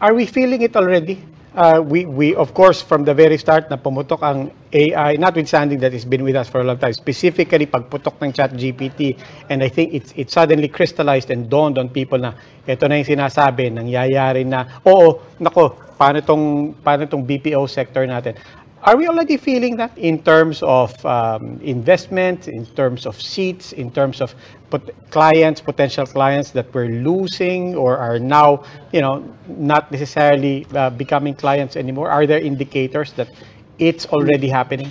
Are we feeling it already? We of course, from the very start na pumutok ang AI, notwithstanding that it's been with us for a long time, specifically pagputok ng ChatGPT, and I think it suddenly crystallized and dawned on people na ito na yung sinasabi, nangyayari na, oo, nako, paano tong BPO sector natin? Are we already feeling that in terms of investment, in terms of seats, in terms of potential clients that we're losing or are now, you know, not necessarily becoming clients anymore? Are there indicators that it's already happening?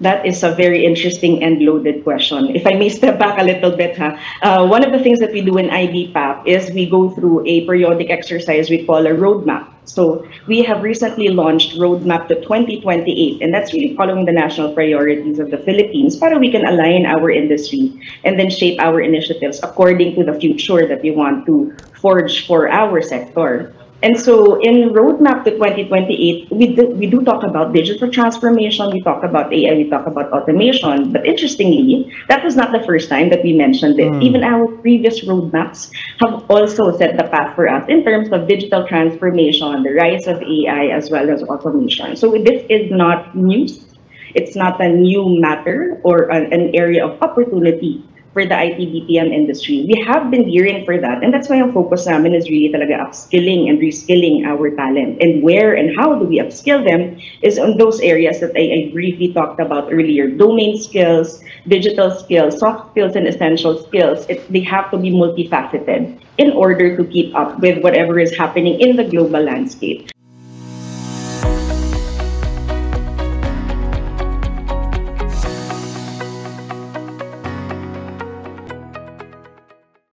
That is a very interesting and loaded question. If I may step back a little bit, one of the things that we do in IBPAP is we go through a periodic exercise we call a roadmap. So we have recently launched Roadmap to 2028, and that's really following the national priorities of the Philippines so we can align our industry and then shape our initiatives according to the future that we want to forge for our sector. And so in Roadmap to 2028, we do talk about digital transformation, we talk about AI, we talk about automation. But interestingly, that was not the first time that we mentioned it. Even our previous roadmaps have also set the path for us in terms of digital transformation, the rise of AI, as well as automation. So this is not news. It's not a new matter or an area of opportunity for the IT BPM industry. We have been gearing for that, and that's why our focus namin is really talaga upskilling and reskilling our talent. And where and how do we upskill them is on those areas that I briefly talked about earlier: domain skills, digital skills, soft skills, and essential skills. They have to be multifaceted in order to keep up with whatever is happening in the global landscape.